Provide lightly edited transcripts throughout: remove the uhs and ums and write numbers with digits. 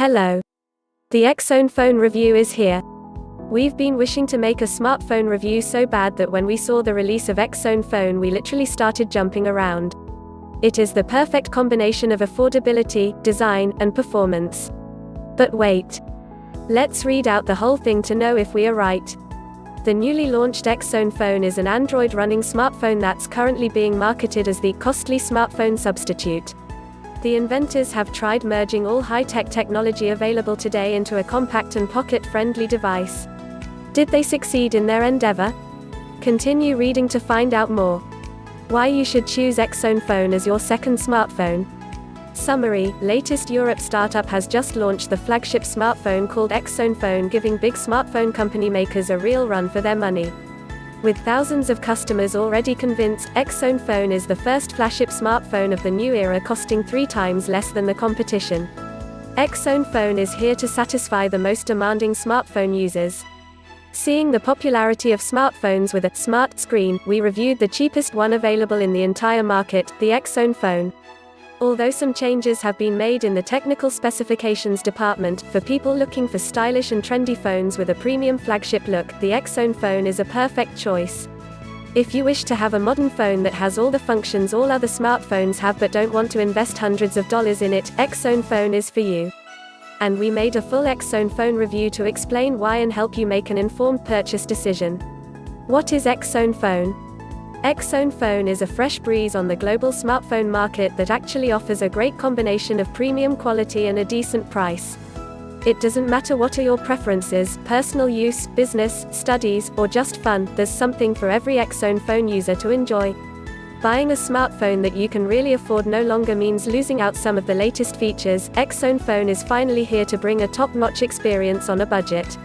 Hello. The Xone Phone review is here. We've been wishing to make a smartphone review so bad that when we saw the release of Xone Phone we literally started jumping around. It is the perfect combination of affordability, design, and performance. But wait. Let's read out the whole thing to know if we are right. The newly launched Xone Phone is an Android running smartphone that's currently being marketed as the costly smartphone substitute. The inventors have tried merging all high-tech technology available today into a compact and pocket-friendly device. Did they succeed in their endeavor? Continue reading to find out more. Why you should choose Xone Phone as your second smartphone. Summary: latest Europe startup has just launched the flagship smartphone called Xone Phone, giving big smartphone company makers a real run for their money. With thousands of customers already convinced, Xone Phone is the first flagship smartphone of the new era, costing 3 times less than the competition. Xone Phone is here to satisfy the most demanding smartphone users. Seeing the popularity of smartphones with a smart screen, we reviewed the cheapest one available in the entire market, the Xone Phone. Although some changes have been made in the technical specifications department, for people looking for stylish and trendy phones with a premium flagship look, the Xone Phone is a perfect choice. If you wish to have a modern phone that has all the functions all other smartphones have but don't want to invest hundreds of dollars in it, Xone Phone is for you. And we made a full Xone Phone review to explain why and help you make an informed purchase decision. What is Xone Phone? Xone Phone is a fresh breeze on the global smartphone market that actually offers a great combination of premium quality and a decent price. It doesn't matter what are your preferences, personal use, business, studies, or just fun, there's something for every Xone Phone user to enjoy. Buying a smartphone that you can really afford no longer means losing out some of the latest features. Xone Phone is finally here to bring a top-notch experience on a budget.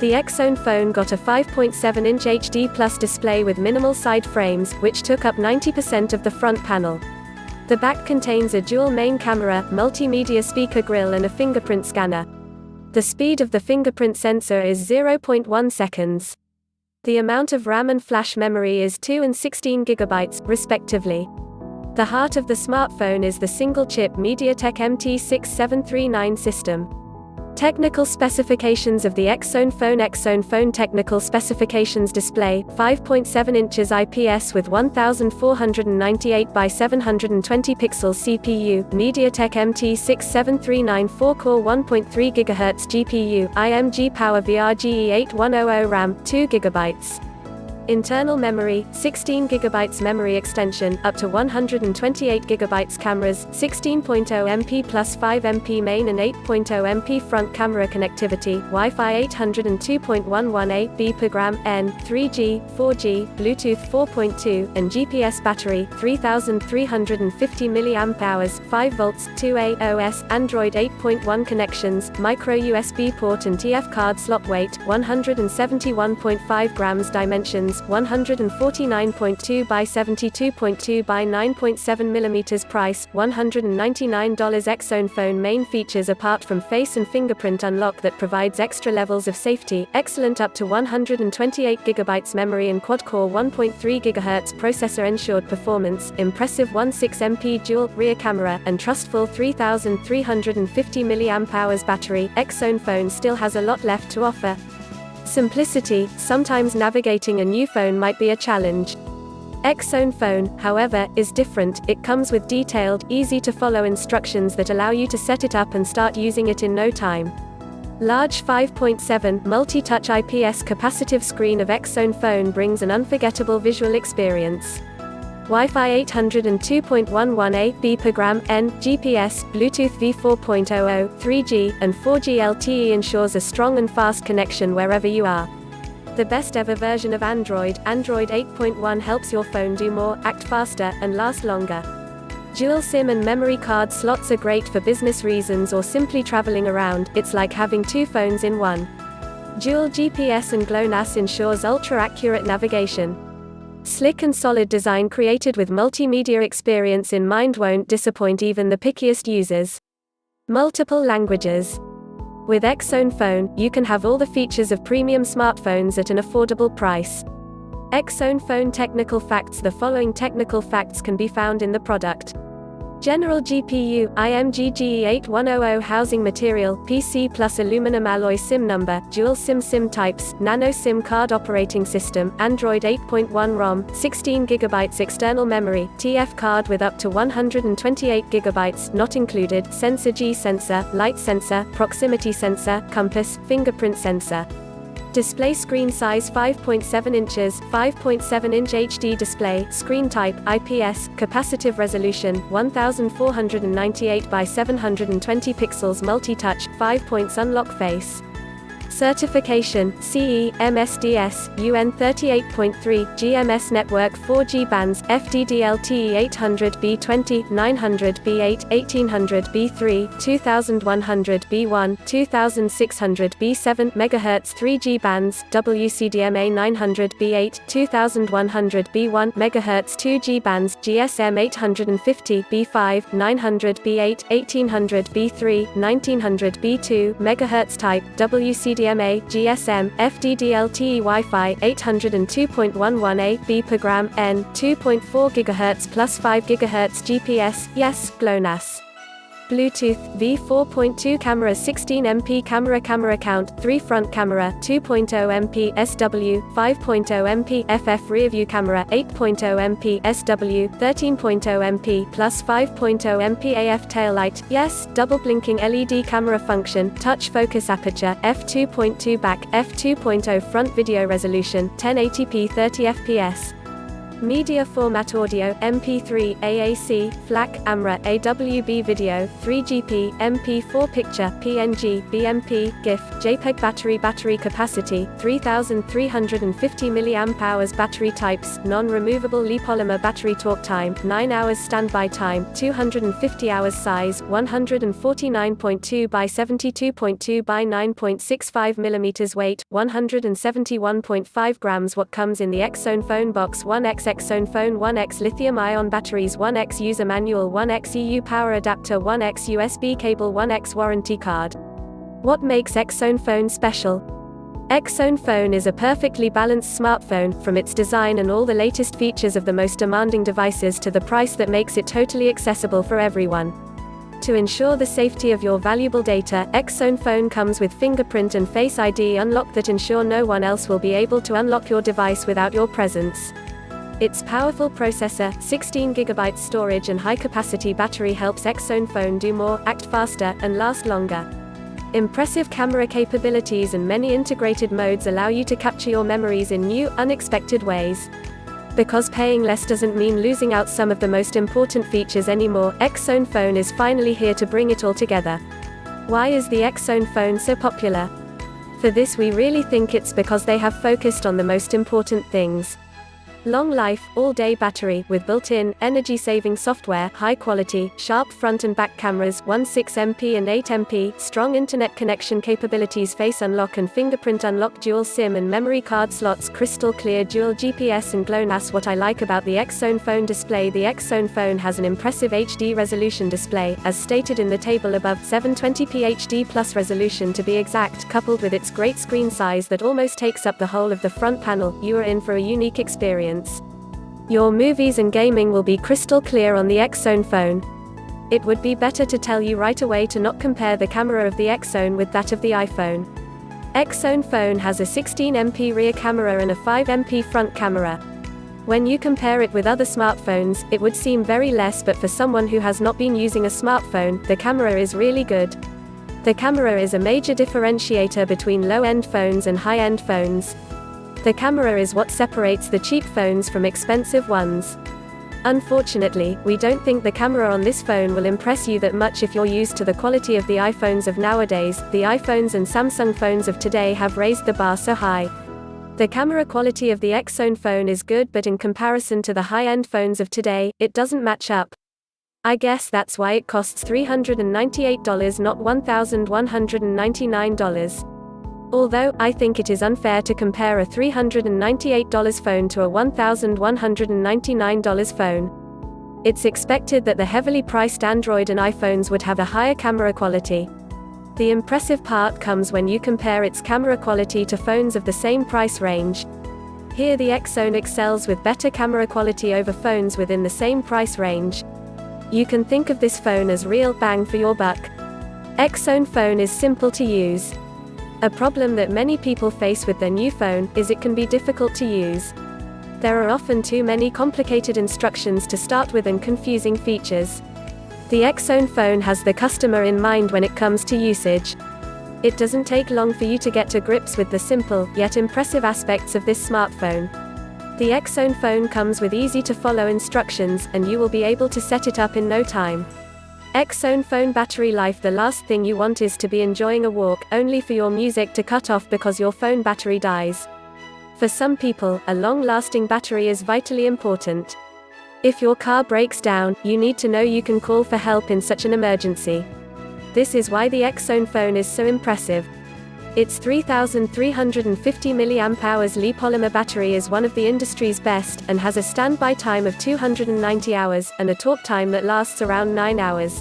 The Xone Phone got a 5.7-inch HD Plus display with minimal side frames, which took up 90% of the front panel. The back contains a dual main camera, multimedia speaker grille and a fingerprint scanner. The speed of the fingerprint sensor is 0.1 seconds. The amount of RAM and flash memory is 2 and 16 GB, respectively. The heart of the smartphone is the single-chip MediaTek MT6739 system. Technical specifications of the Xone Phone. Xone Phone technical specifications display, 5.7 inches IPS with 1498 by 720 pixels CPU, MediaTek MT6739 4-core 1.3 GHz GPU, IMG Power VRGE8100 RAM, 2 GB. Internal memory, 16 GB memory extension, up to 128 GB cameras, 6.0 MP plus 5 MP main and 8.0 MP front camera connectivity, Wi-Fi 802.11 A/B per gram, N, 3G, 4G, Bluetooth 4.2, and GPS battery, 3,350 mAh, 5 volts, 2A/OS, Android 8.1 connections, micro USB port and TF card slot. Weight, 171.5 grams. Dimensions, 149.2 by 72.2 by 9.7 millimeters. Price, $199. Xone Phone main features. Apart from face and fingerprint unlock that provides extra levels of safety, excellent up to 128 GB memory and quad-core 1.3 GHz processor ensured performance, impressive 1.6 MP dual rear camera, and trustful 3,350 mAh battery. Xone Phone still has a lot left to offer. Simplicity. Sometimes navigating a new phone might be a challenge. Xone Phone, however, is different. It comes with detailed, easy-to-follow instructions that allow you to set it up and start using it in no time. Large 5.7 multi-touch IPS capacitive screen of Xone Phone brings an unforgettable visual experience. Wi-Fi 802.11 A/B per gram, N, GPS, Bluetooth V4.00, 3G, and 4G LTE ensures a strong and fast connection wherever you are. The best ever version of Android, Android 8.1 helps your phone do more, act faster, and last longer. Dual SIM and memory card slots are great for business reasons or simply traveling around. It's like having 2 phones in one. Dual GPS and GLONASS ensures ultra-accurate navigation. Slick and solid design created with multimedia experience in mind won't disappoint even the pickiest users. Multiple languages. With Xone Phone, you can have all the features of premium smartphones at an affordable price. Xone Phone technical facts. The following technical facts can be found in the product. General GPU, IMG GE8100 housing material, PC plus aluminum alloy SIM number, dual SIM SIM types, nano SIM card operating system, Android 8.1 ROM, 16GB external memory, TF card with up to 128GB not included, sensor G sensor, light sensor, proximity sensor, compass, fingerprint sensor. Display screen size 5.7 inches, 5.7 inch HD display, screen type, IPS, capacitive resolution, 1498 by 720 pixels multi-touch, 5 points unlock face. Certification, CE, MSDS, UN 38.3, GMS Network 4G bands, FDD-LTE 800B20, 900B8, 1800B3, 2100B1, 2600B7 MHz 3G bands, WCDMA 900B8, 2100B1 MHz 2G bands, GSM 850B5, 900B8, 1800B3, 1900B2 MHz type, WCDMA GSM, FDD-LTE Wi-Fi 802.11a, B/g, N, 2.4 GHz plus 5 GHz GPS, yes, GLONASS. Bluetooth, V4.2 camera 16 MP camera count, 3 front camera, 2.0 MP SW, 5.0 MP FF rear view camera, 8.0 MP SW, 13.0 MP plus 5.0 MP AF taillight, yes, double blinking LED camera function, touch focus aperture, f2.2 back, f2.0 front video resolution, 1080p 30fps. Media format audio, MP3, AAC, FLAC, AMRA, AWB video, 3GP, MP4 picture, PNG, BMP, GIF, JPEG battery capacity, 3350 mAh battery types, non-removable Li-polymer battery talk time, 9 hours standby time, 250 hours size, 149.2 by 72.2 by 9.65 mm weight, 171.5 grams. What comes in the Xone Phone Box: 1X Xone Phone, 1X lithium-ion batteries, 1X user manual, 1X EU power adapter, 1X USB cable, 1X warranty card. What makes Xone Phone special? Xone Phone is a perfectly balanced smartphone, from its design and all the latest features of the most demanding devices to the price that makes it totally accessible for everyone. To ensure the safety of your valuable data, Xone Phone comes with fingerprint and Face ID unlock that ensure no one else will be able to unlock your device without your presence. Its powerful processor, 16GB storage and high-capacity battery helps Xone Phone do more, act faster, and last longer. Impressive camera capabilities and many integrated modes allow you to capture your memories in new, unexpected ways. Because paying less doesn't mean losing out some of the most important features anymore, Xone Phone is finally here to bring it all together. Why is the Xone Phone so popular? For this, we really think it's because they have focused on the most important things. Long life, all-day battery, with built-in, energy-saving software, high-quality, sharp front and back cameras, 16MP and 8MP, strong internet connection capabilities, face unlock and fingerprint unlock, dual SIM and memory card slots, crystal clear dual GPS and GLONASS. What I like about the Xone Phone display: the Xone Phone has an impressive HD resolution display, as stated in the table above, 720p HD plus resolution to be exact, coupled with its great screen size that almost takes up the whole of the front panel. You are in for a unique experience. Your movies and gaming will be crystal clear on the Xone Phone. It would be better to tell you right away to not compare the camera of the Xone with that of the iPhone. Xone Phone has a 16MP rear camera and a 5MP front camera. When you compare it with other smartphones, it would seem very less, but for someone who has not been using a smartphone, the camera is really good. The camera is a major differentiator between low-end phones and high-end phones. The camera is what separates the cheap phones from expensive ones. Unfortunately, we don't think the camera on this phone will impress you that much if you're used to the quality of the iPhones of nowadays. The iPhones and Samsung phones of today have raised the bar so high. The camera quality of the Xone Phone is good, but in comparison to the high-end phones of today, it doesn't match up. I guess that's why it costs $398, not $1,199. Although, I think it is unfair to compare a $398 phone to a $1,199 phone. It's expected that the heavily priced Android and iPhones would have a higher camera quality. The impressive part comes when you compare its camera quality to phones of the same price range. Here the Xone excels with better camera quality over phones within the same price range. you can think of this phone as real bang for your buck. Xone Phone is simple to use. A problem that many people face with their new phone is it can be difficult to use. There are often too many complicated instructions to start with and confusing features. The Xone Phone has the customer in mind when it comes to usage. It doesn't take long for you to get to grips with the simple, yet impressive aspects of this smartphone. The Xone Phone comes with easy-to-follow instructions, and you will be able to set it up in no time. Xone Phone battery life. The last thing you want is to be enjoying a walk, only for your music to cut off because your phone battery dies. For some people, a long-lasting battery is vitally important. If your car breaks down, you need to know you can call for help in such an emergency. This is why the Xone Phone is so impressive. Its 3,350 mAh Li-polymer battery is one of the industry's best, and has a standby time of 290 hours, and a talk time that lasts around 9 hours.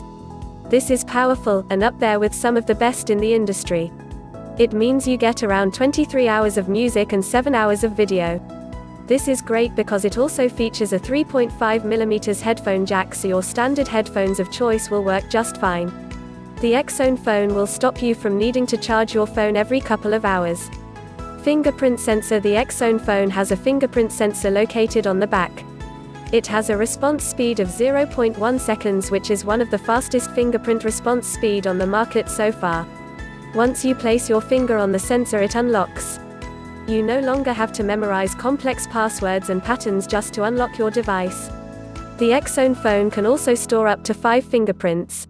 This is powerful, and up there with some of the best in the industry. It means you get around 23 hours of music and 7 hours of video. This is great because it also features a 3.5mm headphone jack, so your standard headphones of choice will work just fine. The Xone Phone will stop you from needing to charge your phone every couple of hours. Fingerprint sensor. The Xone Phone has a fingerprint sensor located on the back. It has a response speed of 0.1 seconds, which is one of the fastest fingerprint response speed on the market so far. Once you place your finger on the sensor, it unlocks. You no longer have to memorize complex passwords and patterns just to unlock your device. The Xone Phone can also store up to 5 fingerprints.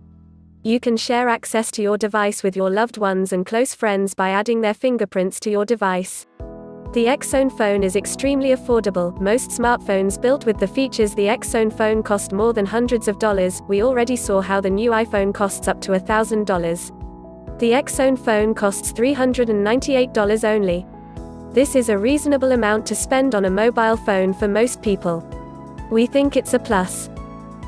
You can share access to your device with your loved ones and close friends by adding their fingerprints to your device. The Xone Phone is extremely affordable. Most smartphones built with the features the Xone Phone cost more than hundreds of dollars. We already saw how the new iPhone costs up to $1,000. The Xone Phone costs $398 only. This is a reasonable amount to spend on a mobile phone for most people. We think it's a plus.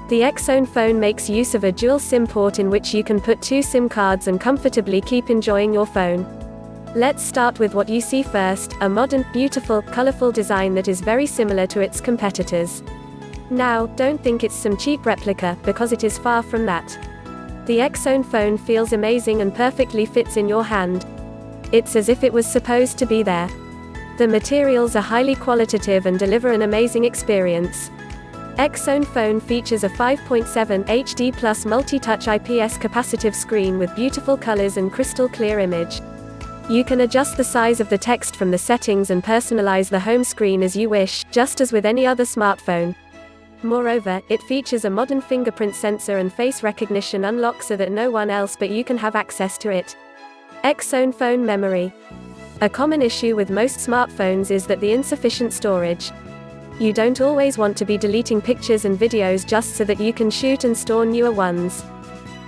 The Xone Phone makes use of a dual SIM port in which you can put 2 SIM cards and comfortably keep enjoying your phone. Let's start with what you see first, a modern, beautiful, colorful design that is very similar to its competitors. Now, don't think it's some cheap replica, because it is far from that. The Xone Phone feels amazing and perfectly fits in your hand. It's as if it was supposed to be there. The materials are highly qualitative and deliver an amazing experience. Xone Phone features a 5.7 HD plus multi-touch IPS capacitive screen with beautiful colors and crystal clear image. You can adjust the size of the text from the settings and personalize the home screen as you wish, just as with any other smartphone. Moreover, it features a modern fingerprint sensor and face recognition unlock so that no one else but you can have access to it. Xone Phone memory. A common issue with most smartphones is that the insufficient storage. You don't always want to be deleting pictures and videos just so that you can shoot and store newer ones.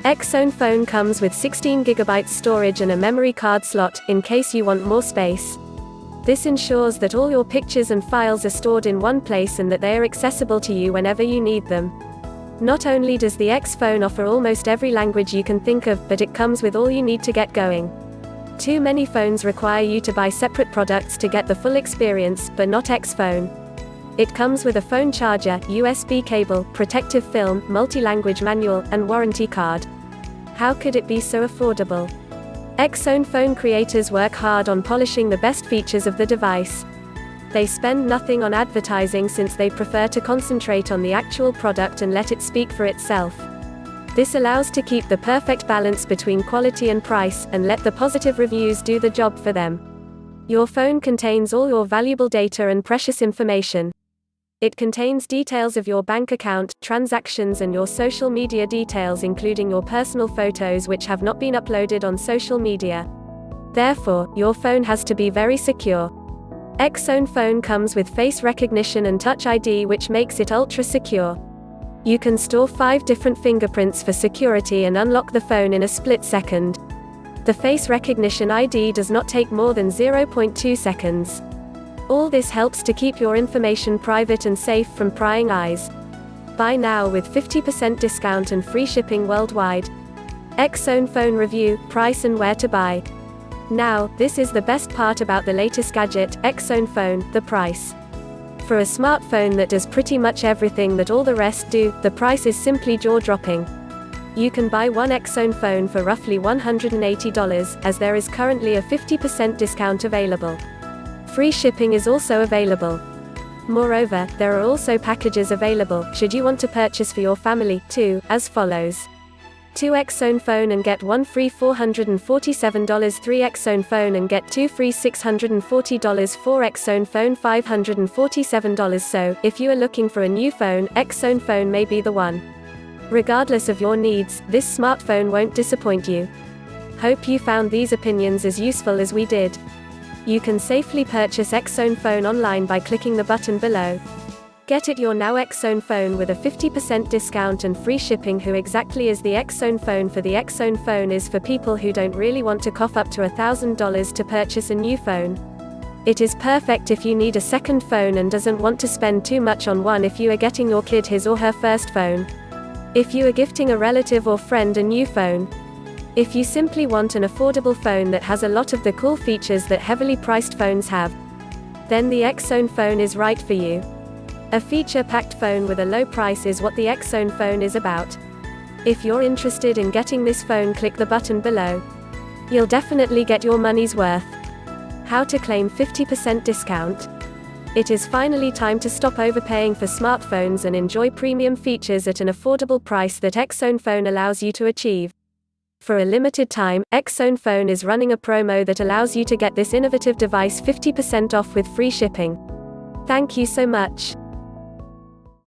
Xone Phone comes with 16 GB storage and a memory card slot, in case you want more space. This ensures that all your pictures and files are stored in one place and that they are accessible to you whenever you need them. Not only does the Xone Phone offer almost every language you can think of, but it comes with all you need to get going. Too many phones require you to buy separate products to get the full experience, but not Xone Phone. It comes with a phone charger, USB cable, protective film, multi-language manual, and warranty card. How could it be so affordable? Xone Phone creators work hard on polishing the best features of the device. They spend nothing on advertising since they prefer to concentrate on the actual product and let it speak for itself. This allows to keep the perfect balance between quality and price, and let the positive reviews do the job for them. Your phone contains all your valuable data and precious information. It contains details of your bank account, transactions, and your social media details, including your personal photos which have not been uploaded on social media. Therefore, your phone has to be very secure. Xone Phone comes with face recognition and Touch ID, which makes it ultra secure. You can store 5 different fingerprints for security and unlock the phone in a split second. The face recognition ID does not take more than 0.2 seconds. All this helps to keep your information private and safe from prying eyes. Buy now with 50% discount and free shipping worldwide. Xone Phone review, price and where to buy. Now, this is the best part about the latest gadget, Xone Phone, the price. for a smartphone that does pretty much everything that all the rest do, the price is simply jaw-dropping. You can buy one Xone Phone for roughly $180, as there is currently a 50% discount available. Free shipping is also available. Moreover, there are also packages available, should you want to purchase for your family, too, as follows. 2 Xone Phone and get 1 free $447, 3 Xone Phone and get 2 free $640, 4 Xone Phone $547. So, if you are looking for a new phone, Xone Phone may be the one. Regardless of your needs, this smartphone won't disappoint you. Hope you found these opinions as useful as we did. You can safely purchase Xone Phone online by clicking the button below. Get it your now Xone Phone with a 50% discount and free shipping. Who exactly is the Xone Phone for? The Xone Phone is for people who don't really want to cough up to $1,000 to purchase a new phone. It is perfect if you need a second phone and doesn't want to spend too much on one if you are getting your kid his or her first phone. If you are gifting a relative or friend a new phone. If you simply want an affordable phone that has a lot of the cool features that heavily priced phones have, then the Xone Phone is right for you. A feature-packed phone with a low price is what the Xone Phone is about. If you're interested in getting this phone, click the button below. You'll definitely get your money's worth. How to claim 50% discount? It is finally time to stop overpaying for smartphones and enjoy premium features at an affordable price that Xone Phone allows you to achieve. For a limited time, Xone Phone is running a promo that allows you to get this innovative device 50% off with free shipping. Thank you so much.